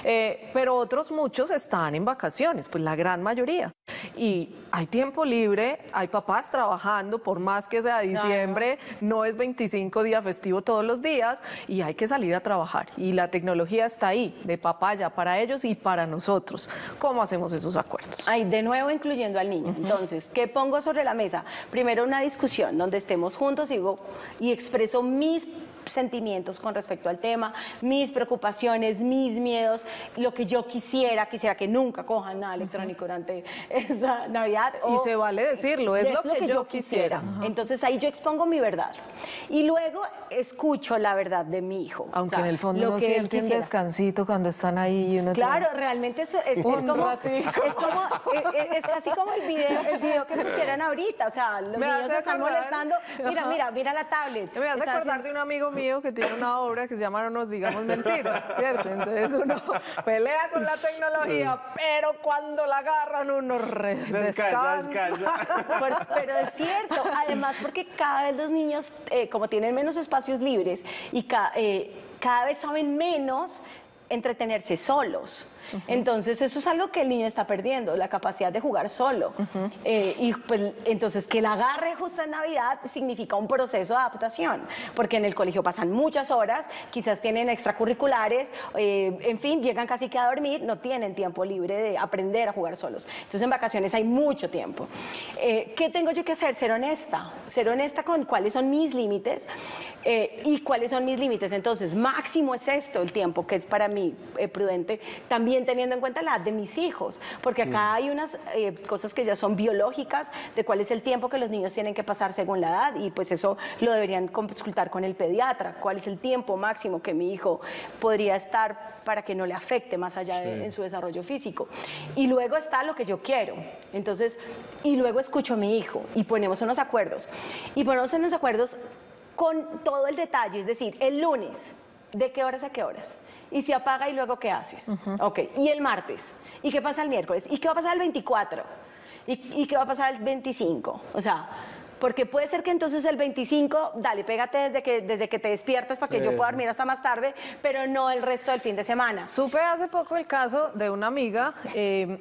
eh, pero otros muchos están en vacaciones, pues la gran mayoría. Y hay tiempo libre, hay papás trabajando, por más que sea diciembre, no es veinticinco días festivo todos los días y hay que salir a trabajar. Y la tecnología está ahí, de papaya, para ellos y para nosotros. ¿Cómo hacemos esos acuerdos? Ay, de nuevo incluyendo al niño. Entonces, ¿qué pongo sobre la mesa? Primero una discusión donde estemos juntos y, digo, y expreso mis sentimientos con respecto al tema, mis preocupaciones, mis miedos, lo que yo quisiera, quisiera que nunca cojan nada electrónico durante esa Navidad. Y se vale decirlo, es, es lo, lo que, que yo, yo quisiera. quisiera. Entonces ahí yo expongo mi verdad y luego escucho la verdad de mi hijo. Aunque o sea, en el fondo uno siente un descansito cuando están ahí. Y uno claro, tiene... realmente eso es, es, como, es como, es, es casi como el video, el video que pusieron ahorita, o sea, los me niños se están molestando, mira, ajá. mira, mira la tablet. Me hace acordar haciendo... de un amigo mío que tiene una obra que se llama No nos digamos mentiras, ¿cierto? Entonces uno pelea con la tecnología, pero cuando la agarran uno re descansa. descansa. Pues, pero es cierto, además porque cada vez los niños, eh, como tienen menos espacios libres y ca eh, cada vez saben menos entretenerse solos. Uh-huh. Entonces eso es algo que el niño está perdiendo, la capacidad de jugar solo. Uh-huh. eh, y pues entonces que el agarre justo en Navidad significa un proceso de adaptación, porque en el colegio pasan muchas horas, quizás tienen extracurriculares, eh, en fin, llegan casi que a dormir, no tienen tiempo libre de aprender a jugar solos. Entonces en vacaciones hay mucho tiempo. Eh, ¿Qué tengo yo que hacer? Ser honesta, ser honesta con cuáles son mis límites eh, y cuáles son mis límites. Entonces máximo es esto, el tiempo que es para mí eh, prudente, también teniendo en cuenta la edad de mis hijos, porque acá hay unas eh, cosas que ya son biológicas, de cuál es el tiempo que los niños tienen que pasar según la edad, y pues eso lo deberían consultar con el pediatra, cuál es el tiempo máximo que mi hijo podría estar para que no le afecte más allá de, sí. en su desarrollo físico. Y luego está lo que yo quiero, entonces, y luego escucho a mi hijo, y ponemos unos acuerdos, y ponemos unos acuerdos con todo el detalle, es decir, el lunes, ¿de qué horas a qué horas? Y se apaga y luego ¿qué haces? Uh-huh. Ok, y el martes, ¿y qué pasa el miércoles? ¿Y qué va a pasar el veinticuatro? ¿Y, y qué va a pasar el veinticinco? O sea, porque puede ser que entonces el veinticinco, dale, pégate desde que, desde que te despiertas para que eh. yo pueda dormir hasta más tarde, pero no el resto del fin de semana. Supe hace poco el caso de una amiga eh,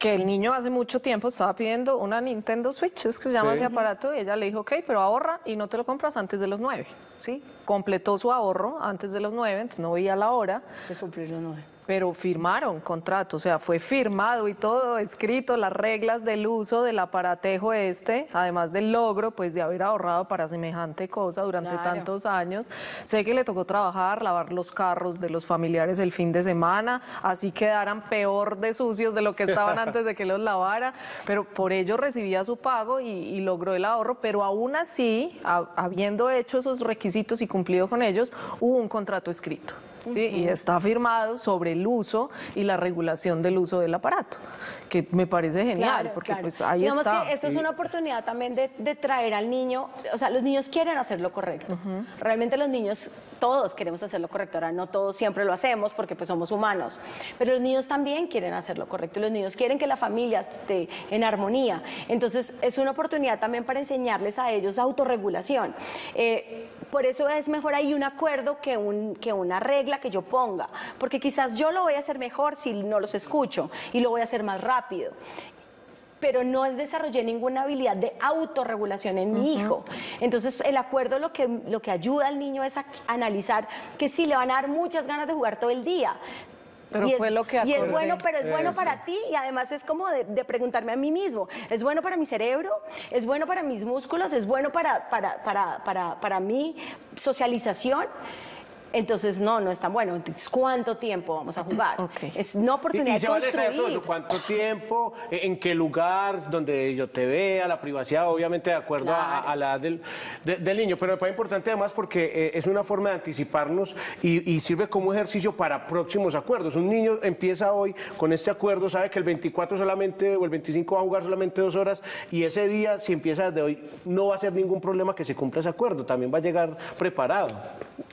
que el niño hace mucho tiempo estaba pidiendo una Nintendo Switch, es que se llama sí. ese aparato, y ella le dijo, ok, pero ahorra y no te lo compras antes de los nueve, ¿sí? Completó su ahorro antes de los nueve, entonces no veía la hora. De cumplir los nueve. Pero firmaron contrato, o sea, fue firmado y todo, escrito, las reglas del uso del aparatejo este, además del logro, pues, de haber ahorrado para semejante cosa durante claro. tantos años. Sé que le tocó trabajar, lavar los carros de los familiares el fin de semana, así quedaran peor de sucios de lo que estaban antes de que los lavara, pero por ello recibía su pago y, y logró el ahorro, pero aún así, a, habiendo hecho esos requisitos y cumplido con ellos, hubo un contrato escrito. Sí, y está firmado sobre el uso y la regulación del uso del aparato, que me parece genial, claro, porque claro. pues ahí digamos está. Digamos que esta es una oportunidad también de, de traer al niño, o sea, los niños quieren hacer lo correcto. Uh-huh. Realmente los niños, todos queremos hacer lo correcto, ahora no todos siempre lo hacemos porque pues somos humanos, pero los niños también quieren hacer lo correcto, los niños quieren que la familia esté en armonía, entonces es una oportunidad también para enseñarles a ellos autorregulación. Eh, por eso es mejor ahí un acuerdo que, un, que una regla que yo ponga, porque quizás yo lo voy a hacer mejor si no los escucho y lo voy a hacer más rápido, pero no desarrollé ninguna habilidad de autorregulación en mi hijo. Entonces el acuerdo lo que, lo que ayuda al niño es a analizar que sí le van a dar muchas ganas de jugar todo el día, pero y, fue es, lo que y es bueno, pero es bueno eso. para ti, y además es como de, de preguntarme a mí mismo, ¿es bueno para mi cerebro? ¿Es bueno para mis músculos? ¿Es bueno para, para, para, para, para mi socialización? Entonces, no, no es tan bueno. Entonces, ¿cuánto tiempo vamos a jugar? Okay. Es una oportunidad de construir. Y se vale todo eso. ¿Cuánto tiempo? ¿En qué lugar? Donde yo te vea, la privacidad, obviamente de acuerdo claro. a, a la edad del, de, del niño. Pero me parece importante además porque eh, es una forma de anticiparnos y, y sirve como ejercicio para próximos acuerdos. Un niño empieza hoy con este acuerdo, sabe que el veinticuatro solamente o el veinticinco va a jugar solamente dos horas y ese día, si empieza desde hoy, no va a ser ningún problema que se cumpla ese acuerdo. También va a llegar preparado.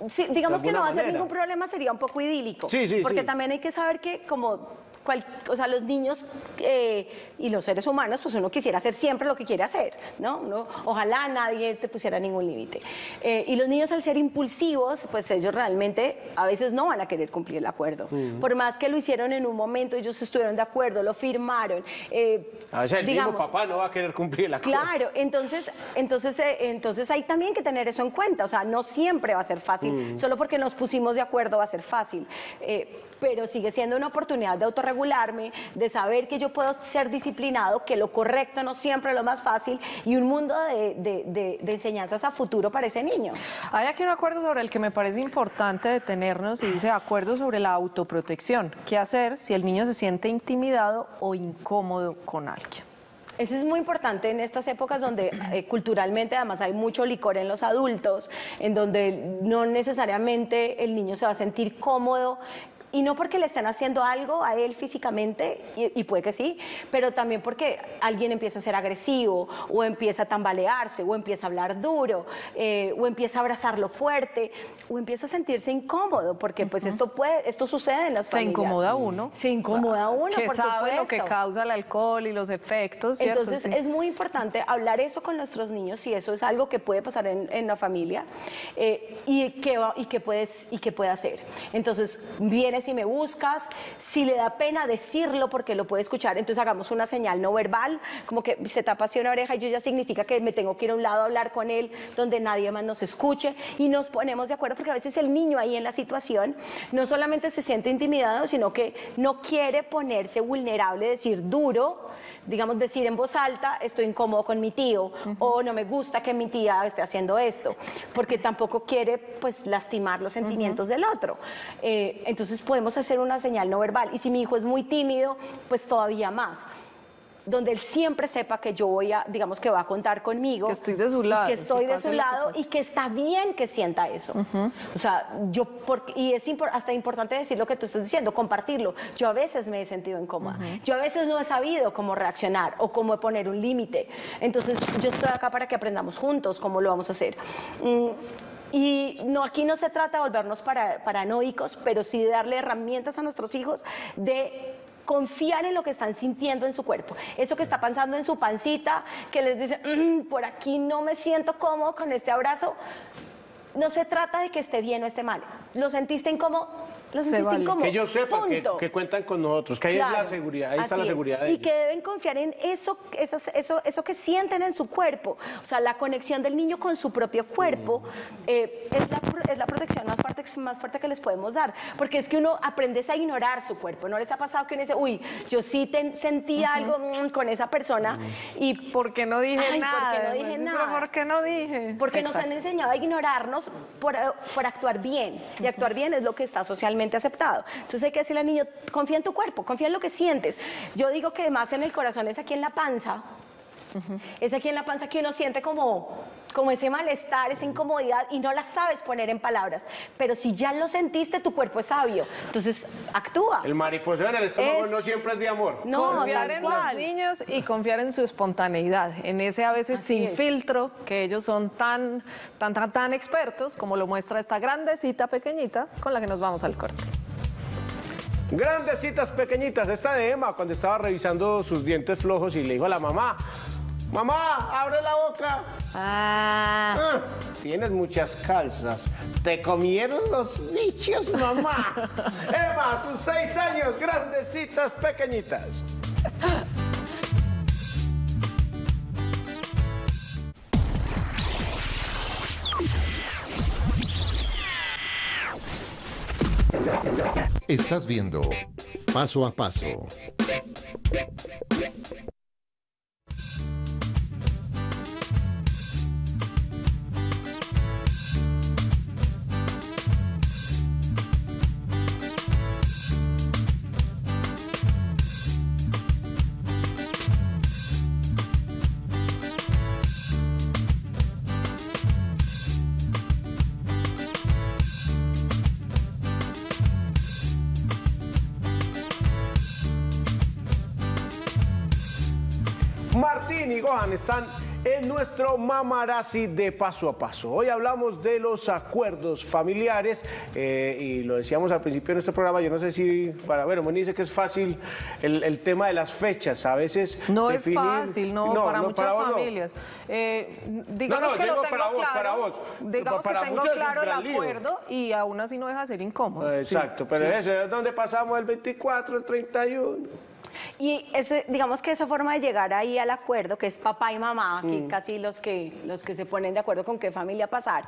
Sí, digamos que no va a ser ningún problema sería un poco idílico. Sí, sí, porque sí. También hay que saber que como... Cual, o sea, los niños eh, y los seres humanos, pues uno quisiera hacer siempre lo que quiere hacer, ¿no? Uno, ojalá nadie te pusiera ningún límite. Eh, y los niños al ser impulsivos, pues ellos realmente a veces no van a querer cumplir el acuerdo. Uh-huh. Por más que lo hicieron en un momento, ellos estuvieron de acuerdo, lo firmaron. Eh, a veces el digamos, mismo papá no va a querer cumplir el acuerdo. Claro, entonces, entonces, eh, entonces hay también que tener eso en cuenta. O sea, no siempre va a ser fácil. Uh-huh. Solo porque nos pusimos de acuerdo va a ser fácil. Eh, pero sigue siendo una oportunidad de autorregulación, de saber que yo puedo ser disciplinado, que lo correcto no siempre es lo más fácil y un mundo de, de, de, de enseñanzas a futuro para ese niño. Hay aquí un acuerdo sobre el que me parece importante detenernos y dice acuerdo sobre la autoprotección. ¿Qué hacer si el niño se siente intimidado o incómodo con alguien? Eso es muy importante en estas épocas donde eh, culturalmente además hay mucho licor en los adultos, en donde no necesariamente el niño se va a sentir cómodo. Y no porque le estén haciendo algo a él físicamente, y, y puede que sí, pero también porque alguien empieza a ser agresivo, o empieza a tambalearse, o empieza a hablar duro, eh, o empieza a abrazarlo fuerte, o empieza a sentirse incómodo, porque pues uh-huh. esto puede, esto sucede en las familias. Se incomoda uno. Se incomoda uno, por supuesto. Que sabe lo que causa el alcohol y los efectos, ¿cierto? Entonces sí. Es muy importante hablar eso con nuestros niños, y eso es algo que puede pasar en, en la familia, eh, y, que va, y, que puedes, y que puede hacer. Entonces, viene si me buscas, si le da pena decirlo porque lo puede escuchar, entonces hagamos una señal no verbal, como que se tapa así una oreja y yo ya significa que me tengo que ir a un lado a hablar con él, donde nadie más nos escuche y nos ponemos de acuerdo porque a veces el niño ahí en la situación no solamente se siente intimidado, sino que no quiere ponerse vulnerable, decir duro, digamos decir en voz alta, estoy incómodo con mi tío uh-huh. o no me gusta que mi tía esté haciendo esto, porque tampoco quiere pues lastimar los sentimientos uh-huh. del otro. Eh, entonces podemos hacer una señal no verbal y si mi hijo es muy tímido, pues todavía más. Donde él siempre sepa que yo voy a, digamos que va a contar conmigo. Que estoy de su lado. Que estoy de su lado y que está bien que sienta eso. Uh-huh. O sea, yo, porque, y es impor, hasta importante decir lo que tú estás diciendo, compartirlo. Yo a veces me he sentido incómoda. Uh-huh. Yo a veces no he sabido cómo reaccionar o cómo poner un límite. Entonces, yo estoy acá para que aprendamos juntos cómo lo vamos a hacer. Mm. Y no, aquí no se trata de volvernos para, paranoicos, pero sí de darle herramientas a nuestros hijos de confiar en lo que están sintiendo en su cuerpo. Eso que está pasando en su pancita, que les dice, mmm, por aquí no me siento cómodo con este abrazo. No se trata de que esté bien o esté mal. Lo sentiste incómodo, lo sentiste vale. incómodo. Que ellos sepan que, que cuentan con nosotros, que ahí claro, es la seguridad, ahí está la seguridad de ellos. Y que deben confiar en eso, esas, eso, eso que sienten en su cuerpo. O sea, la conexión del niño con su propio cuerpo mm. eh, es, la, es la protección más fuerte, más fuerte que les podemos dar. Porque es que uno aprende a ignorar su cuerpo. ¿No les ha pasado que uno dice, uy, yo sí te, sentí uh-huh. algo mm, con esa persona? Uh-huh. y ¿por qué no dije ay, nada? ¿Por qué no dije nada? ¿Pero por qué no dije? Porque exacto. nos han enseñado a ignorarnos Por, por actuar bien, y actuar bien es lo que está socialmente aceptado. Entonces hay que decirle al niño, confía en tu cuerpo, confía en lo que sientes. Yo digo que más en el corazón es aquí en la panza, uh-huh. es aquí en la panza que uno siente como, como ese malestar, esa incomodidad, y no la sabes poner en palabras, pero si ya lo sentiste, tu cuerpo es sabio, entonces actúa. El mariposeo en el estómago es... no siempre es de amor. No, confiar en los niños y confiar en su espontaneidad, en ese a veces así sin es. Filtro, que ellos son tan, tan, tan, tan expertos, como lo muestra esta grandecita pequeñita con la que nos vamos al corte. Grandecitas pequeñitas, esta de Emma, cuando estaba revisando sus dientes flojos y le dijo a la mamá, mamá, abre la boca. Ah. Ah, tienes muchas calzas. Te comieron los bichos, mamá. Emma, sus seis años, grandecitas, pequeñitas. Estás viendo Paso a Paso. Están En nuestro Mamarazzi de Paso a Paso, hoy hablamos de los acuerdos familiares eh, y lo decíamos al principio en este programa, yo no sé si, para bueno, me dice que es fácil el, el tema de las fechas, a veces... No definir, es fácil, no, no para no, muchas para vos, familias. No. Eh, digamos no, no, que lo tengo para vos, claro, para vos. Digamos para que tengo claro el acuerdo lío. Y aún así no deja ser incómodo. Eh, exacto, sí, pero sí. Eso es donde pasamos el veinticuatro, el treinta y uno... Y ese, digamos que esa forma de llegar ahí al acuerdo, que es papá y mamá, que mm. casi los que, los que se ponen de acuerdo con qué familia pasar,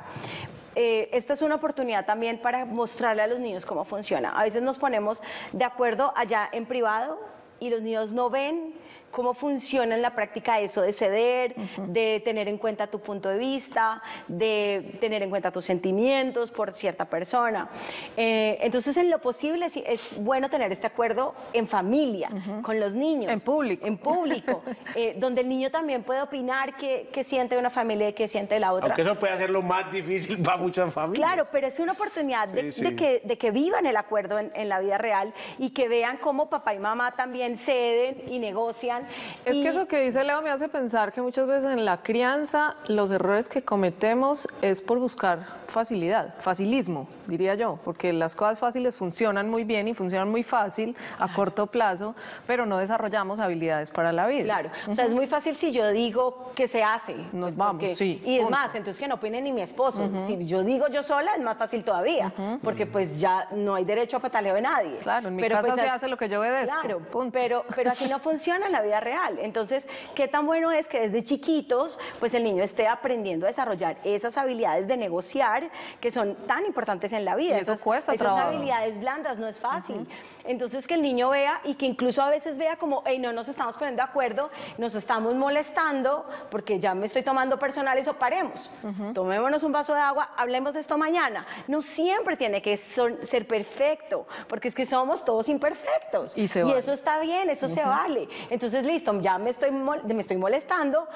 eh, esta es una oportunidad también para mostrarle a los niños cómo funciona. A veces nos ponemos de acuerdo allá en privado y los niños no ven cómo funciona en la práctica eso de ceder, uh-huh. de tener en cuenta tu punto de vista, de tener en cuenta tus sentimientos por cierta persona. Eh, entonces, en lo posible, sí, es bueno tener este acuerdo en familia, uh-huh. con los niños. En público. En público, eh, donde el niño también puede opinar qué, qué siente una familia y qué siente la otra. Aunque eso puede hacerlo más difícil para muchas familias. Claro, pero es una oportunidad de, sí, sí. de, que, de que vivan el acuerdo en, en la vida real y que vean cómo papá y mamá también ceden y negocian. Es y... que eso que dice Leo me hace pensar que muchas veces en la crianza los errores que cometemos es por buscar facilidad, facilismo, diría yo, porque las cosas fáciles funcionan muy bien y funcionan muy fácil a corto plazo, pero no desarrollamos habilidades para la vida. Claro, uh-huh. o sea, es muy fácil si yo digo que se hace. Nos pues vamos, porque... sí. Y es punto. Más, entonces que no opine ni mi esposo. Uh-huh. Si yo digo yo sola es más fácil todavía, uh-huh. porque pues ya no hay derecho a pataleo de nadie. Claro, en mi pero casa pues, se hace lo que yo obedezco. Claro, punto. Pero, pero así no funciona la vida real. Entonces, qué tan bueno es que desde chiquitos, pues el niño esté aprendiendo a desarrollar esas habilidades de negociar que son tan importantes en la vida. Y eso esas, cuesta esas trabajo. Habilidades blandas no es fácil. Uh-huh. Entonces, que el niño vea y que incluso a veces vea como, hey, no nos estamos poniendo de acuerdo, nos estamos molestando porque ya me estoy tomando personal, eso paremos. Uh-huh. Tomémonos un vaso de agua, hablemos de esto mañana. No siempre tiene que son, ser perfecto, porque es que somos todos imperfectos. Y, se vale. Y eso está bien, eso uh-huh. se vale. Entonces, listo, ya me estoy, me estoy molestando,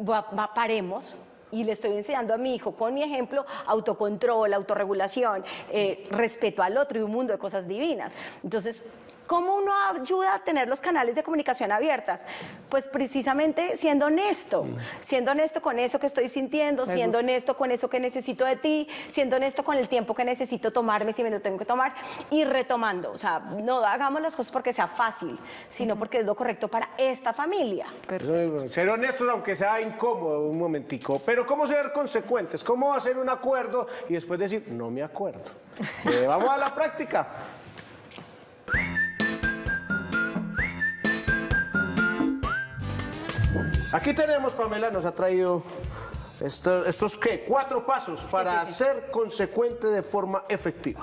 va, va, paremos y le estoy enseñando a mi hijo con mi ejemplo autocontrol, autorregulación, eh, respeto al otro y un mundo de cosas divinas. Entonces, ¿cómo uno ayuda a tener los canales de comunicación abiertas? Pues precisamente siendo honesto, siendo honesto con eso que estoy sintiendo, me siendo gusta. Honesto con eso que necesito de ti, siendo honesto con el tiempo que necesito tomarme si me lo tengo que tomar y retomando. O sea, no hagamos las cosas porque sea fácil, sino porque es lo correcto para esta familia. Perfecto. Ser honestos aunque sea incómodo un momentico, pero ¿cómo ser consecuentes? ¿Cómo hacer un acuerdo y después decir, no me acuerdo? Eh, vamos a la práctica. Aquí tenemos, Pamela, nos ha traído estos, estos ¿qué? cuatro pasos para sí, sí, sí. ser consecuente de forma efectiva.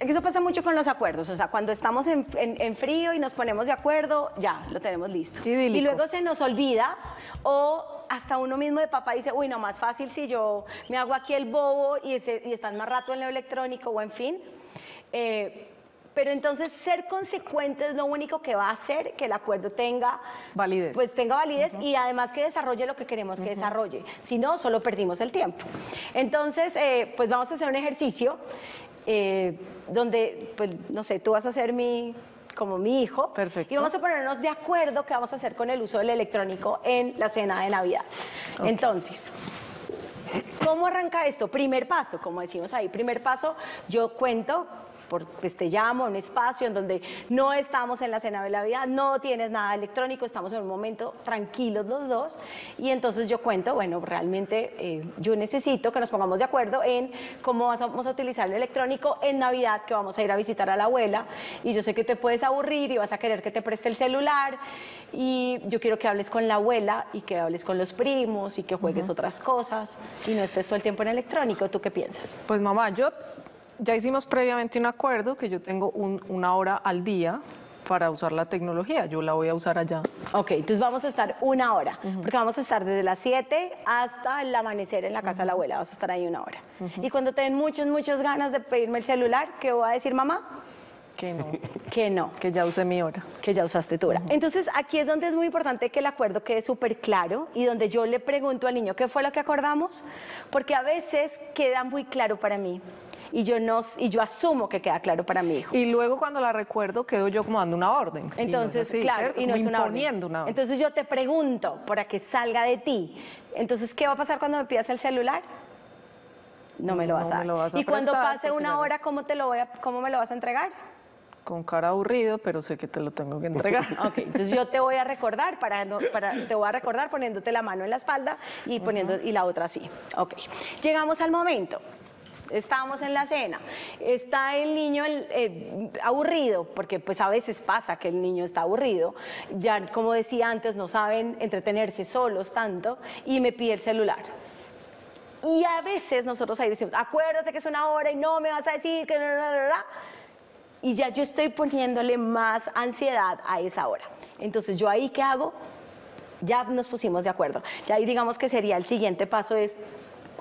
Eso pasa mucho con los acuerdos, o sea, cuando estamos en, en, en frío y nos ponemos de acuerdo, ya, lo tenemos listo. Idílico. Y luego se nos olvida o... hasta uno mismo de papá dice, uy, no, más fácil si yo me hago aquí el bobo y, ese, y están más rato en lo electrónico o en fin. Eh, pero entonces ser consecuente es lo único que va a hacer que el acuerdo tenga validez, pues tenga validez uh-huh. y además que desarrolle lo que queremos que uh-huh. desarrolle. Si no, solo perdimos el tiempo. Entonces, eh, pues vamos a hacer un ejercicio eh, donde, pues, no sé, tú vas a hacer mi... como mi hijo. Perfecto. Y vamos a ponernos de acuerdo qué vamos a hacer con el uso del electrónico en la cena de Navidad. Okay. Entonces, ¿cómo arranca esto? Primer paso, como decimos ahí, primer paso, yo cuento... por pues te llamo, un espacio en donde no estamos en la cena de la vida, no tienes nada electrónico, estamos en un momento tranquilos los dos, y entonces yo cuento, bueno, realmente eh, yo necesito que nos pongamos de acuerdo en cómo vamos a utilizar el electrónico en Navidad, que vamos a ir a visitar a la abuela, y yo sé que te puedes aburrir y vas a querer que te preste el celular, y yo quiero que hables con la abuela, y que hables con los primos, y que juegues uh-huh. otras cosas, y no estés todo el tiempo en electrónico. ¿Tú qué piensas? Pues mamá, yo... ya hicimos previamente un acuerdo que yo tengo un, una hora al día para usar la tecnología. Yo la voy a usar allá. Ok, entonces vamos a estar una hora, uh-huh. porque vamos a estar desde las siete hasta el amanecer en la casa uh-huh. de la abuela. Vas a estar ahí una hora. Uh-huh. Y cuando te den muchas, muchas ganas de pedirme el celular, ¿qué voy a decir, mamá? Que no. Que no. Que ya usé mi hora. Que ya usaste tu hora. Uh-huh. Entonces, aquí es donde es muy importante que el acuerdo quede súper claro y donde yo le pregunto al niño, ¿qué fue lo que acordamos? Porque a veces queda muy claro para mí. y yo, no, y yo asumo que queda claro para mi hijo. Y luego cuando la recuerdo quedo yo como dando una orden. Entonces, y no es así, claro, ¿cierto? Y no es una orden. una orden. Entonces yo te pregunto para que salga de ti. Entonces, ¿qué va a pasar cuando me pidas el celular? No me lo vas, no a, me lo vas a Y prestar, cuando pase una hora, ¿cómo, te lo voy a, ¿cómo me lo vas a entregar? Con cara aburrido, pero sé que te lo tengo que entregar. Ok, entonces yo te voy a recordar, para, no, para, te voy a recordar poniéndote la mano en la espalda y, poniendo, uh-huh. y la otra así. Ok, llegamos al momento. Estábamos en la cena, está el niño el, eh, aburrido, porque pues a veces pasa que el niño está aburrido, ya como decía antes, no saben entretenerse solos tanto, y me pide el celular. Y a veces nosotros ahí decimos, acuérdate que es una hora y no me vas a decir que... Y ya yo estoy poniéndole más ansiedad a esa hora. Entonces, ¿yo ahí qué hago? Ya nos pusimos de acuerdo. Ya ahí digamos que sería el siguiente paso es...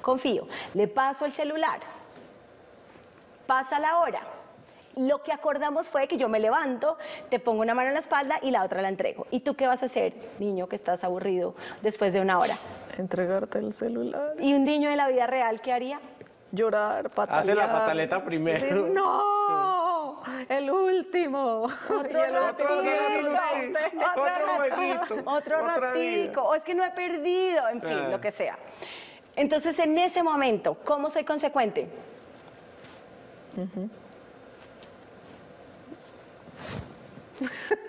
Confío, le paso el celular, pasa la hora, lo que acordamos fue que yo me levanto, te pongo una mano en la espalda y la otra la entrego. ¿Y tú qué vas a hacer, niño, que estás aburrido después de una hora? Entregarte el celular. ¿Y un niño de la vida real qué haría? Llorar, patalear. Hace la pataleta primero. Decir, ¡no! ¡El último! ¡Otro el ratito! ¡Otro ratito! ¡Otro, otro ratico! ¡O es que no he perdido! En fin, ah. lo que sea. Entonces, en ese momento, ¿cómo soy consecuente? Uh-huh.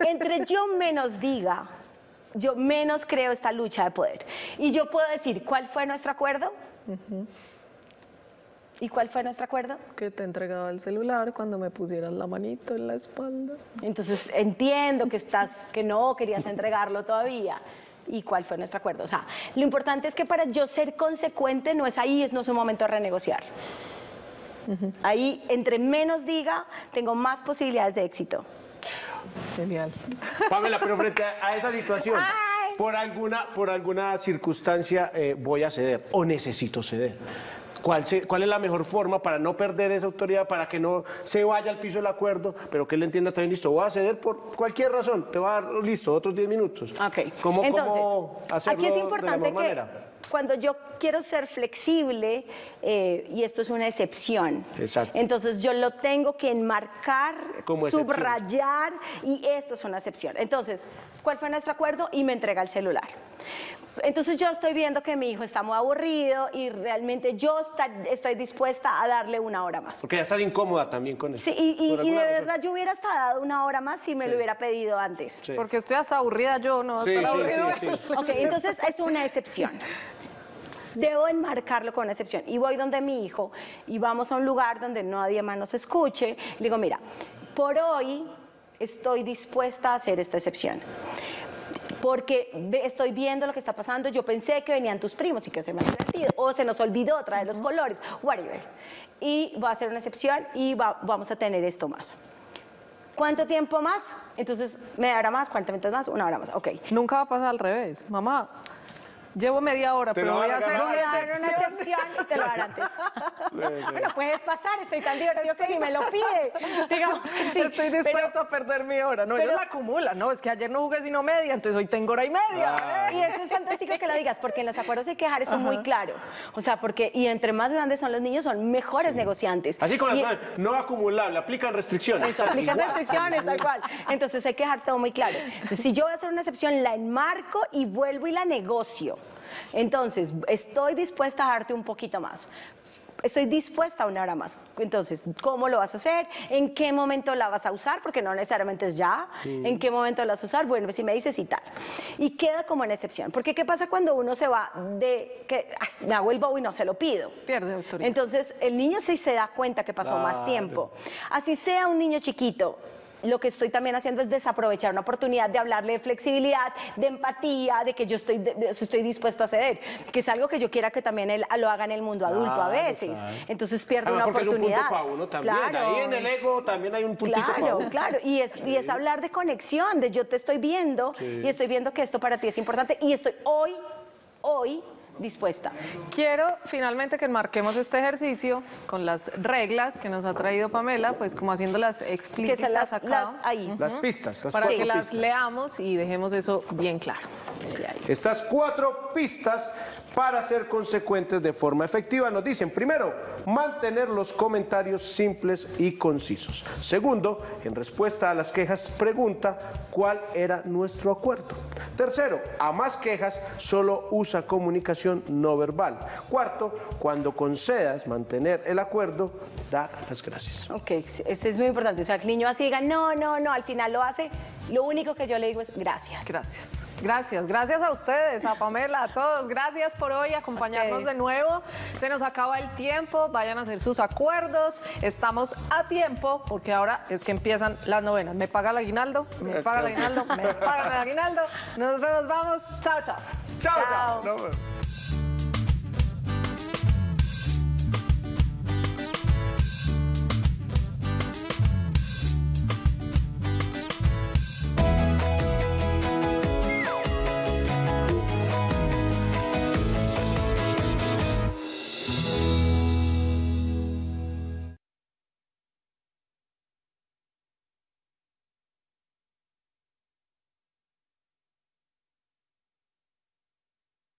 Entre yo menos diga, yo menos creo esta lucha de poder. Y yo puedo decir, ¿cuál fue nuestro acuerdo? Uh-huh. ¿Y cuál fue nuestro acuerdo? Que te entregaba el celular cuando me pusieras la manito en la espalda. Entonces, entiendo que, estás, que no querías entregarlo todavía. ¿Y cuál fue nuestro acuerdo? O sea, lo importante es que para yo ser consecuente no es ahí, no es un momento de renegociar. Uh-huh. Ahí, entre menos diga, tengo más posibilidades de éxito. Genial. Pamela, pero frente a esa situación, Ay. por alguna, por alguna circunstancia eh, voy a ceder o necesito ceder. ¿Cuál, se, ¿Cuál es la mejor forma para no perder esa autoridad, para que no se vaya al piso el acuerdo, pero que él entienda también, listo, voy a ceder por cualquier razón, te va a dar, listo, otros diez minutos? Ok. ¿Cómo, Entonces, cómo hacerlo aquí es importante de la mejor que manera? Cuando yo quiero ser flexible, eh, y esto es una excepción, Exacto. entonces yo lo tengo que enmarcar, Como subrayar, y esto es una excepción. Entonces, ¿cuál fue nuestro acuerdo? Y me entrega el celular. Entonces yo estoy viendo que mi hijo está muy aburrido y realmente yo está, estoy dispuesta a darle una hora más. Porque ya estás incómoda también con eso. Sí, y, y, y de verdad razón. yo hubiera hasta dado una hora más si me sí. lo hubiera pedido antes. Sí. Porque estoy hasta aburrida yo, no sí, sí, aburrida. Sí, sí. Ok, entonces es una excepción. Debo enmarcarlo con una excepción. Y voy donde mi hijo y vamos a un lugar donde nadie más nos escuche. Le digo, mira, por hoy estoy dispuesta a hacer esta excepción. Porque estoy viendo lo que está pasando, yo pensé que venían tus primos y que se me han divertido, o se nos olvidó traer los colores, whatever. Y va a ser una excepción y va, vamos a tener esto más. ¿Cuánto tiempo más? Entonces, media hora más, cuarenta minutos más, una hora más, ok. Nunca va a pasar al revés, mamá. Llevo media hora, pero voy a hacer una excepción y te lo haré antes. Bueno, puedes pasar, estoy tan divertido que ni me lo pide. Digamos que sí. Estoy dispuesto a perder mi hora. No, ellos la acumulan, ¿no? Es que ayer no jugué sino media, entonces hoy tengo hora y media. Y eso es fantástico que lo digas, porque en los acuerdos hay que dejar eso muy claro. O sea, porque, y entre más grandes son los niños, son mejores negociantes. Así con las no acumulable, aplican restricciones. Eso, aplican restricciones, tal cual. Entonces hay que dejar todo muy claro. Entonces, si yo voy a hacer una excepción, la enmarco y vuelvo y la negocio. Entonces, estoy dispuesta a darte un poquito más. Estoy dispuesta a una hora más. Entonces, ¿cómo lo vas a hacer? ¿En qué momento la vas a usar? Porque no necesariamente es ya. Sí. ¿En qué momento la vas a usar? Bueno, si me dices y tal. Y queda como en excepción. Porque ¿qué pasa cuando uno se va de que ay, me hago el bobo y no se lo pido? Pierde autoridad. Entonces, el niño sí se da cuenta que pasó claro. más tiempo. Así sea un niño chiquito. Lo que estoy también haciendo es desaprovechar una oportunidad de hablarle de flexibilidad, de empatía, de que yo estoy, de, de, estoy dispuesto a ceder, que es algo que yo quiera que también él lo haga en el mundo adulto claro, a veces. Claro. Entonces pierde Además, una oportunidad. Es un punto para uno también. Claro. Ahí en el ego también hay un puntito claro, para uno. Claro, y es, y es hablar de conexión, de yo te estoy viendo sí. y estoy viendo que esto para ti es importante y estoy hoy hoy dispuesta. Quiero finalmente que enmarquemos este ejercicio con las reglas que nos ha traído Pamela, pues como haciéndolas explícitas las, acá. Las, ahí. Uh-huh. Las pistas. Las para que pistas. las leamos y dejemos eso bien claro. Sí, Estas cuatro pistas para ser consecuentes de forma efectiva nos dicen, primero, mantener los comentarios simples y concisos. Segundo, en respuesta a las quejas, pregunta cuál era nuestro acuerdo. Tercero, a más quejas, solo usa comunicación no verbal. Cuarto, cuando concedas mantener el acuerdo, da las gracias. Ok, este es muy importante. O sea, que el niño así diga, no, no, no, al final lo hace. Lo único que yo le digo es gracias. Gracias. Gracias, gracias a ustedes, a Pamela, a todos. Gracias por hoy acompañarnos ustedes. de nuevo. Se nos acaba el tiempo, vayan a hacer sus acuerdos. Estamos a tiempo porque ahora es que empiezan las novenas. ¿Me paga el aguinaldo? ¿Me paga el aguinaldo? ¿Me paga el aguinaldo? Nosotros nos vamos. Chao, chao. Chao, chao. chao.